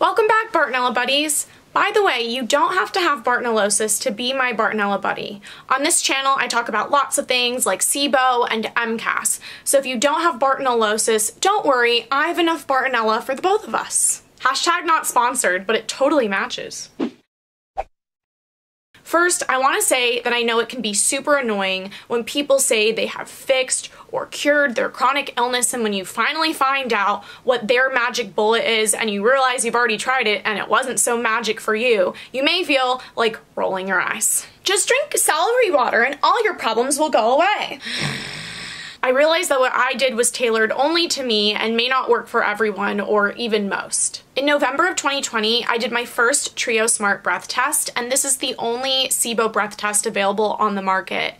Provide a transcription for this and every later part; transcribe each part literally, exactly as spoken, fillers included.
Welcome back, Bartonella buddies. By the way, you don't have to have Bartonellosis to be my Bartonella buddy. On this channel, I talk about lots of things like SIBO and M C A S. So if you don't have Bartonellosis, don't worry, I have enough Bartonella for the both of us. Hashtag not sponsored, but it totally matches. First, I want to say that I know it can be super annoying when people say they have fixed or cured their chronic illness, and when you finally find out what their magic bullet is and you realize you've already tried it and it wasn't so magic for you, you may feel like rolling your eyes. Just drink celery water and all your problems will go away. I realized that what I did was tailored only to me and may not work for everyone or even most. In November of twenty twenty, I did my first Trio Smart Breath Test, and this is the only SIBO breath test available on the market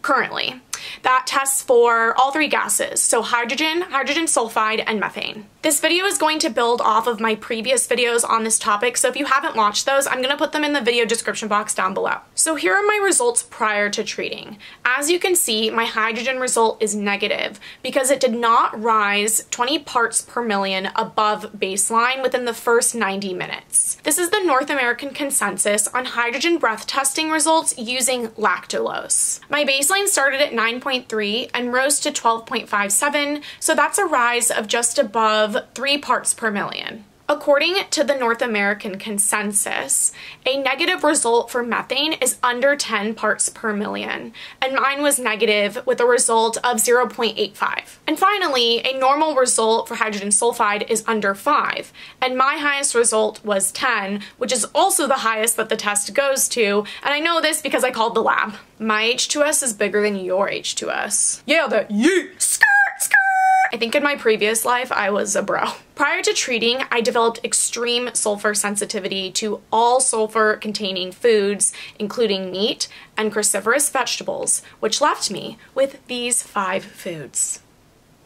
currently. That tests for all three gases, so hydrogen, hydrogen sulfide, and methane. This video is going to build off of my previous videos on this topic, so if you haven't watched those, I'm going to put them in the video description box down below. So here are my results prior to treating. As you can see, my hydrogen result is negative because it did not rise twenty parts per million above baseline within the first ninety minutes. This is the North American consensus on hydrogen breath testing results using lactulose. My baseline started at nine point three and rose to twelve point five seven, so that's a rise of just above three parts per million. According to the North American consensus, a negative result for methane is under ten parts per million, and mine was negative with a result of zero point eight five. And finally, a normal result for hydrogen sulfide is under five, and my highest result was ten, which is also the highest that the test goes to, and I know this because I called the lab. My H two S is bigger than your H two S. Yeah, that yeet! Skirt, skirt! I think in my previous life, I was a bro. Prior to treating, I developed extreme sulfur sensitivity to all sulfur-containing foods, including meat and cruciferous vegetables, which left me with these five foods.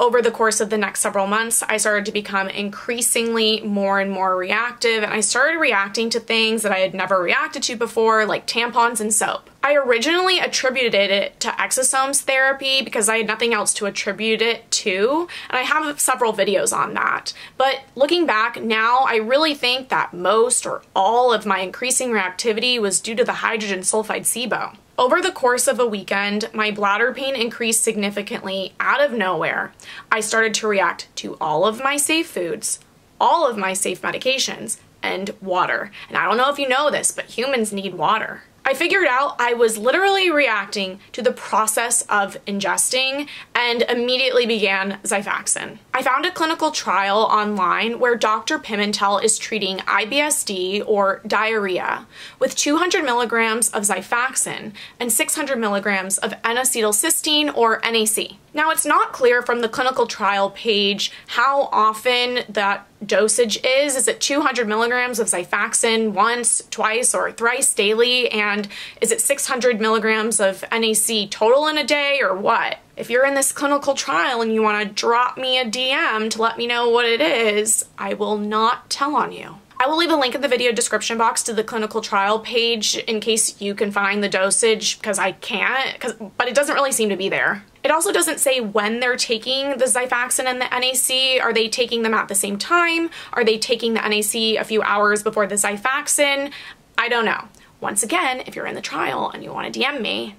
Over the course of the next several months, I started to become increasingly more and more reactive, and I started reacting to things that I had never reacted to before, like tampons and soap. I originally attributed it to exosomes therapy because I had nothing else to attribute it to, and I have several videos on that. But looking back now, I really think that most or all of my increasing reactivity was due to the hydrogen sulfide SIBO. Over the course of a weekend, my bladder pain increased significantly out of nowhere. I started to react to all of my safe foods, all of my safe medications, and water. And I don't know if you know this, but humans need water. I figured out I was literally reacting to the process of ingesting and immediately began Xifaxan. I found a clinical trial online where Doctor Pimentel is treating I B S D or diarrhea with two hundred milligrams of Xifaxan and six hundred milligrams of N acetylcysteine or N A C. Now, it's not clear from the clinical trial page how often that dosage is. Is it two hundred milligrams of Xifaxan once, twice, or thrice daily? And is it six hundred milligrams of N A C total in a day or what? If you're in this clinical trial and you want to drop me a D M to let me know what it is, I will not tell on you. I will leave a link in the video description box to the clinical trial page in case you can find the dosage, because I can't, cause, but it doesn't really seem to be there. It also doesn't say when they're taking the Xifaxan and the N A C. Are they taking them at the same time? Are they taking the N A C a few hours before the Xifaxan? I don't know. Once again, if you're in the trial and you want to D M me,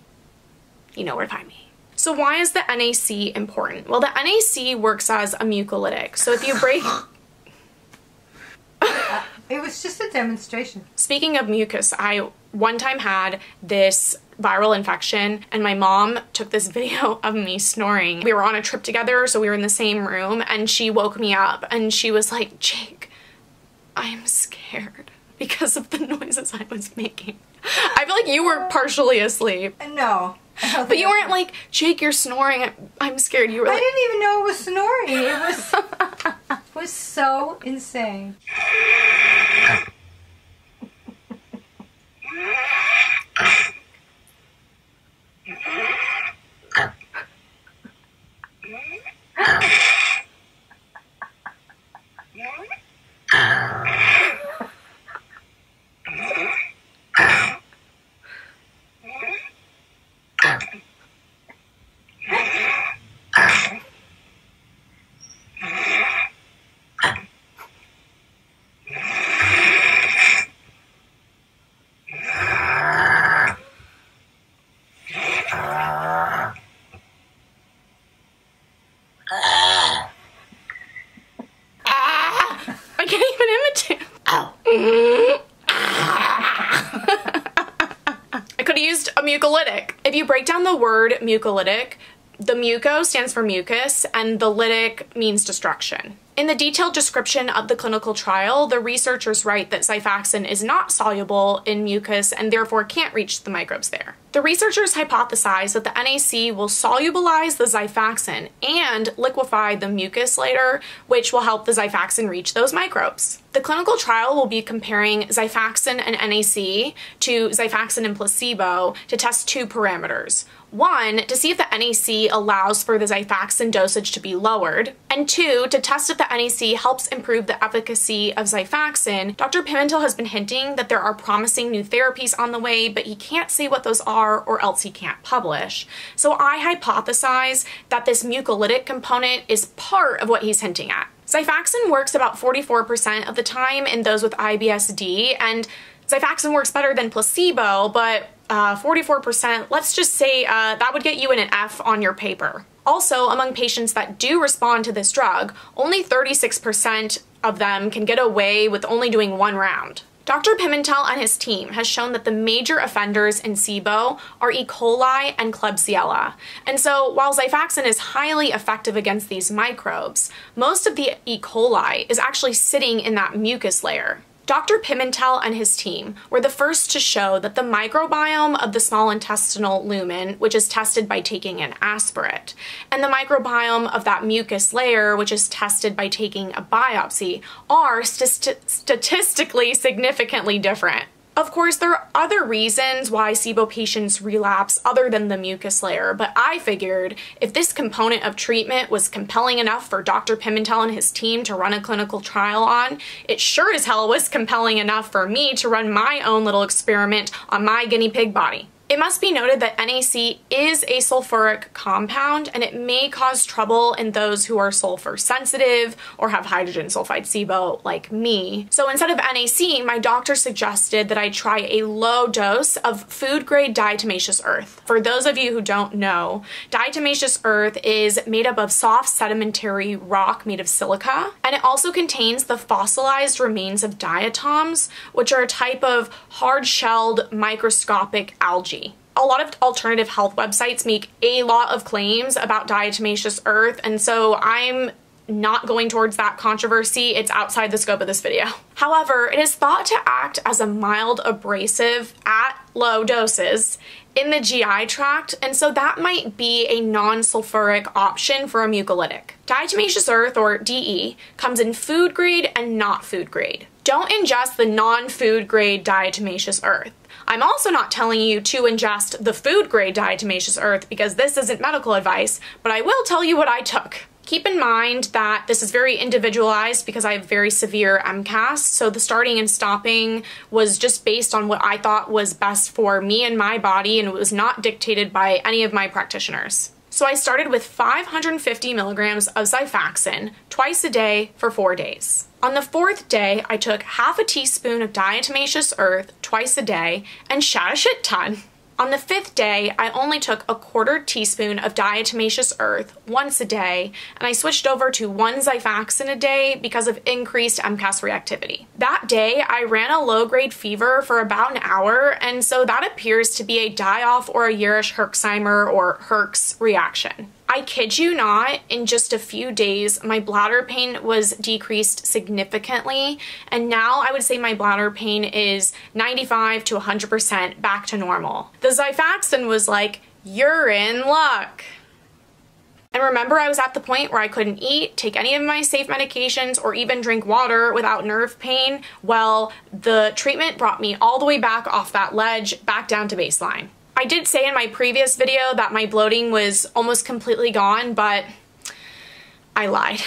you know where to find me. So why is the N A C important? Well, the N A C works as a mucolytic. So if you break... It was just a demonstration. Speaking of mucus, I one time had this viral infection and my mom took this video of me snoring. We were on a trip together, so we were in the same room, and she woke me up and she was like, "Jake, I am scared because of the noises I was making." I feel like you were partially asleep. No. But you weren't like, "Jake, you're snoring. I'm scared." You were like... I didn't even know it was snoring. It was... it was so insane. I could have used a mucolytic. If you break down the word mucolytic, the muco stands for mucus and the lytic means destruction. In the detailed description of the clinical trial, the researchers write that Xifaxan is not soluble in mucus and therefore can't reach the microbes there. The researchers hypothesize that the N A C will solubilize the Xifaxan and liquefy the mucus later, which will help the Xifaxan reach those microbes. The clinical trial will be comparing Xifaxan and N A C to Xifaxan and placebo to test two parameters. One, to see if the N A C allows for the Xifaxan dosage to be lowered, and two, to test if the N A C helps improve the efficacy of Xifaxan. Doctor Pimentel has been hinting that there are promising new therapies on the way, but he can't say what those are or else he can't publish. So I hypothesize that this mucolytic component is part of what he's hinting at. Xifaxan works about forty-four percent of the time in those with I B S D, and Xifaxan works better than placebo, but uh, forty-four percent, let's just say uh, that would get you an F on your paper. Also, among patients that do respond to this drug, only thirty-six percent of them can get away with only doing one round. Doctor Pimentel and his team has shown that the major offenders in SIBO are E. coli and Klebsiella. And so while Xifaxan is highly effective against these microbes, most of the E. coli is actually sitting in that mucus layer. Doctor Pimentel and his team were the first to show that the microbiome of the small intestinal lumen, which is tested by taking an aspirate, and the microbiome of that mucus layer, which is tested by taking a biopsy, are st- statistically significantly different. Of course, there are other reasons why SIBO patients relapse other than the mucus layer, but I figured if this component of treatment was compelling enough for Doctor Pimentel and his team to run a clinical trial on, it sure as hell was compelling enough for me to run my own little experiment on my guinea pig body. It must be noted that N A C is a sulfuric compound and it may cause trouble in those who are sulfur sensitive or have hydrogen sulfide SIBO like me. So instead of N A C, my doctor suggested that I try a low dose of food grade diatomaceous earth. For those of you who don't know, diatomaceous earth is made up of soft sedimentary rock made of silica, and it also contains the fossilized remains of diatoms, which are a type of hard-shelled microscopic algae. A lot of alternative health websites make a lot of claims about diatomaceous earth, and so I'm not going towards that controversy. It's outside the scope of this video. However, it is thought to act as a mild abrasive at low doses in the G I tract, and so that might be a non-sulfuric option for a mucolytic. Diatomaceous earth, or D E, comes in food grade and not food grade. Don't ingest the non-food grade diatomaceous earth. I'm also not telling you to ingest the food grade diatomaceous earth because this isn't medical advice, but I will tell you what I took. Keep in mind that this is very individualized because I have very severe M C A S, so the starting and stopping was just based on what I thought was best for me and my body, and it was not dictated by any of my practitioners. So I started with five hundred fifty milligrams of Xifaxan twice a day for four days. On the fourth day, I took half a teaspoon of diatomaceous earth twice a day and shot a shit ton. On the fifth day, I only took a quarter teaspoon of diatomaceous earth once a day, and I switched over to one Xifaxan a day because of increased M C A S reactivity. That day, I ran a low-grade fever for about an hour, and so that appears to be a die-off or a Urish Herxheimer or Herx reaction. I kid you not, in just a few days, my bladder pain was decreased significantly, and now I would say my bladder pain is ninety-five to one hundred percent back to normal. The Xifaxan was like, "You're in luck." And remember, I was at the point where I couldn't eat, take any of my safe medications, or even drink water without nerve pain. Well, the treatment brought me all the way back off that ledge, back down to baseline. I did say in my previous video that my bloating was almost completely gone, but I lied.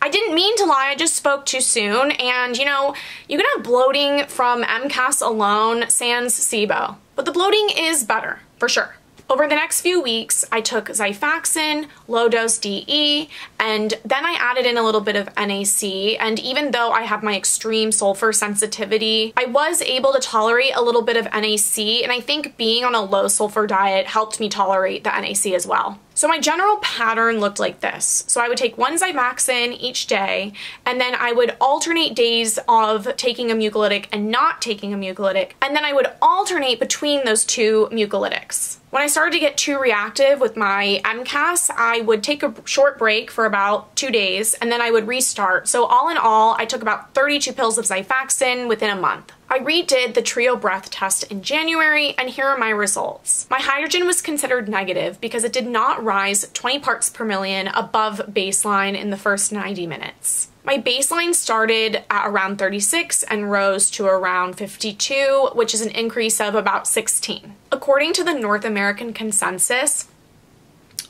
I didn't mean to lie, I just spoke too soon, and you know, you can have bloating from M C A S alone, sans SIBO, but the bloating is better, for sure. Over the next few weeks, I took Xifaxan, low-dose D E, and then I added in a little bit of N A C, and even though I have my extreme sulfur sensitivity, I was able to tolerate a little bit of N A C, and I think being on a low-sulfur diet helped me tolerate the N A C as well. So my general pattern looked like this. So I would take one Xifaxan each day, and then I would alternate days of taking a mucolytic and not taking a mucolytic, and then I would alternate between those two mucolytics. When I started to get too reactive with my M C A S, I would take a short break for about two days, and then I would restart. So all in all, I took about thirty-two pills of Xifaxan within a month. I redid the Trio breath test in January, and here are my results. My hydrogen was considered negative because it did not rise twenty parts per million above baseline in the first ninety minutes. My baseline started at around thirty-six and rose to around fifty-two, which is an increase of about sixteen. According to the North American consensus,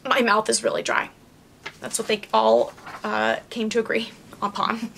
my mouth is really dry. That's what they all uh, came to agree upon.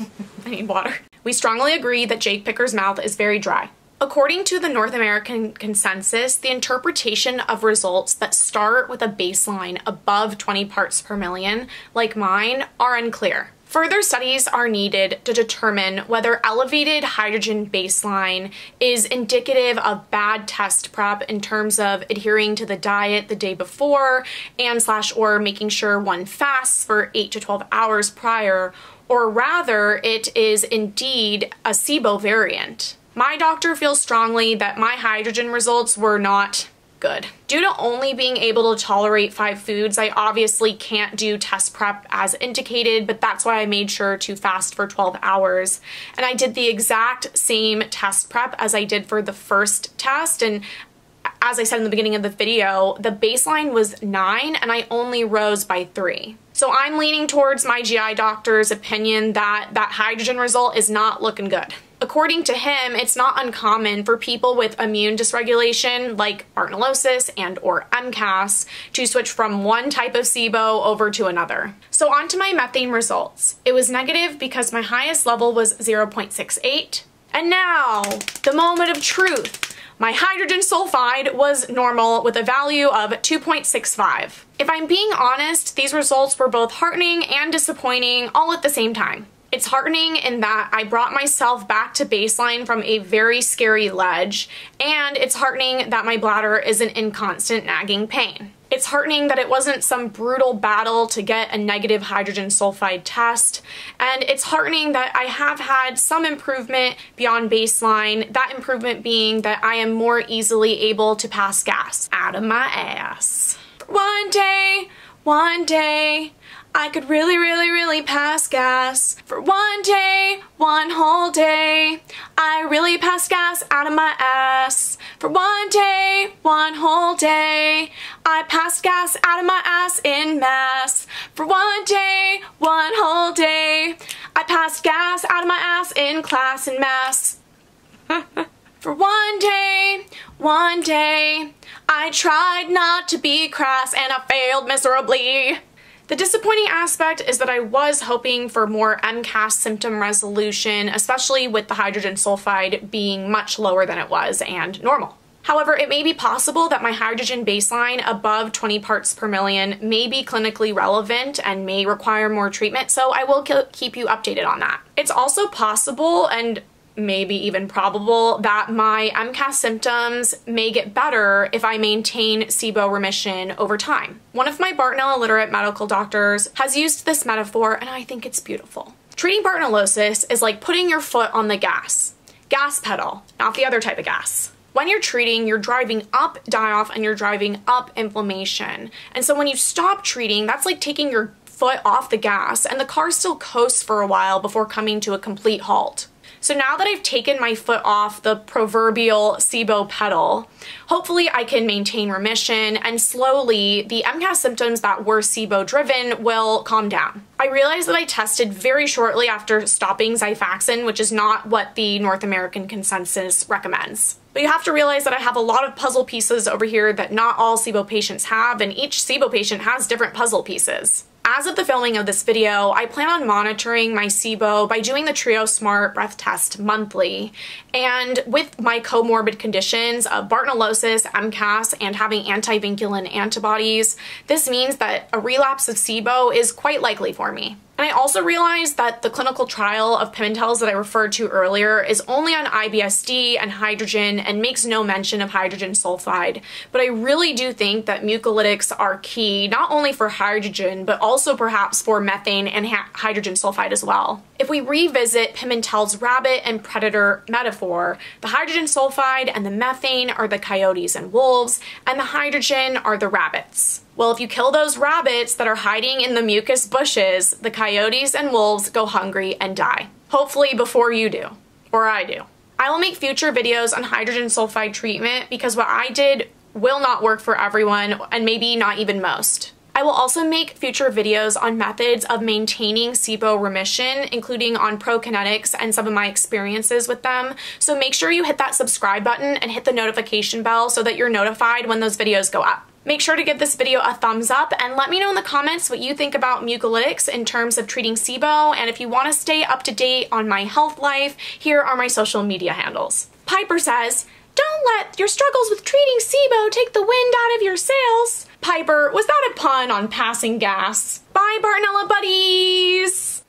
I need water. We strongly agree that Jake Picker's mouth is very dry. According to the North American consensus, the interpretation of results that start with a baseline above twenty parts per million, like mine, are unclear. Further studies are needed to determine whether elevated hydrogen baseline is indicative of bad test prep in terms of adhering to the diet the day before and slash or making sure one fasts for eight to twelve hours prior, or rather it is indeed a SIBO variant. My doctor feels strongly that my hydrogen results were not good. Due to only being able to tolerate five foods, I obviously can't do test prep as indicated, but that's why I made sure to fast for twelve hours. And I did the exact same test prep as I did for the first test, and as I said in the beginning of the video, the baseline was nine and I only rose by three. So I'm leaning towards my G I doctor's opinion that that hydrogen result is not looking good. According to him, it's not uncommon for people with immune dysregulation like Bartonella and or M C A S to switch from one type of SIBO over to another. So on to my methane results. It was negative because my highest level was zero point six eight. And now, the moment of truth. My hydrogen sulfide was normal with a value of two point six five. If I'm being honest, these results were both heartening and disappointing all at the same time. It's heartening in that I brought myself back to baseline from a very scary ledge, and it's heartening that my bladder isn't in constant nagging pain. It's heartening that it wasn't some brutal battle to get a negative hydrogen sulfide test, and it's heartening that I have had some improvement beyond baseline, that improvement being that I am more easily able to pass gas out of my ass. One day, one day, I could really, really, really pass gas. For one day, one whole day, I really pass gas out of my ass. For one day, one whole day, I passed gas out of my ass in mass. For one day, one whole day, I passed gas out of my ass in class and mass. For one day, one day, I tried not to be crass and I failed miserably. The disappointing aspect is that I was hoping for more M C A S symptom resolution, especially with the hydrogen sulfide being much lower than it was and normal. However, it may be possible that my hydrogen baseline above twenty parts per million may be clinically relevant and may require more treatment, so I will keep you updated on that. It's also possible and maybe even probable that my M C A S symptoms may get better if I maintain SIBO remission over time. One of my Bartonella literate medical doctors has used this metaphor, and I think it's beautiful. Treating Bartonellosis is like putting your foot on the gas. Gas pedal, not the other type of gas. When you're treating, you're driving up die-off and you're driving up inflammation. And so when you stop treating, that's like taking your foot off the gas, and the car still coasts for a while before coming to a complete halt. So now that I've taken my foot off the proverbial SIBO pedal, hopefully I can maintain remission, and slowly the M C A S symptoms that were SIBO driven will calm down. I realized that I tested very shortly after stopping Xifaxan, which is not what the North American consensus recommends. But you have to realize that I have a lot of puzzle pieces over here that not all SIBO patients have, and each SIBO patient has different puzzle pieces. As of the filming of this video, I plan on monitoring my SIBO by doing the Trio Smart Breath Test monthly, and with my comorbid conditions of Bartonellosis, M C A S, and having antivinculin antibodies, this means that a relapse of SIBO is quite likely for me. And I also realized that the clinical trial of Pimentel's that I referred to earlier is only on I B S D and hydrogen and makes no mention of hydrogen sulfide. But I really do think that mucolytics are key, not only for hydrogen, but also perhaps for methane and hydrogen sulfide as well. If we revisit Pimentel's rabbit and predator metaphor, the hydrogen sulfide and the methane are the coyotes and wolves, and the hydrogen are the rabbits. Well, if you kill those rabbits that are hiding in the mucus bushes, the coyotes and wolves go hungry and die. Hopefully before you do, or I do. I will make future videos on hydrogen sulfide treatment because what I did will not work for everyone, and maybe not even most. I will also make future videos on methods of maintaining SIBO remission, including on prokinetics and some of my experiences with them. So make sure you hit that subscribe button and hit the notification bell so that you're notified when those videos go up. Make sure to give this video a thumbs up and let me know in the comments what you think about mucolytics in terms of treating SIBO, and if you want to stay up to date on my health life, here are my social media handles. Piper says, "Don't let your struggles with treating SIBO take the wind out of your sails." Piper, was that a pun on passing gas? Bye, Bartonella buddies!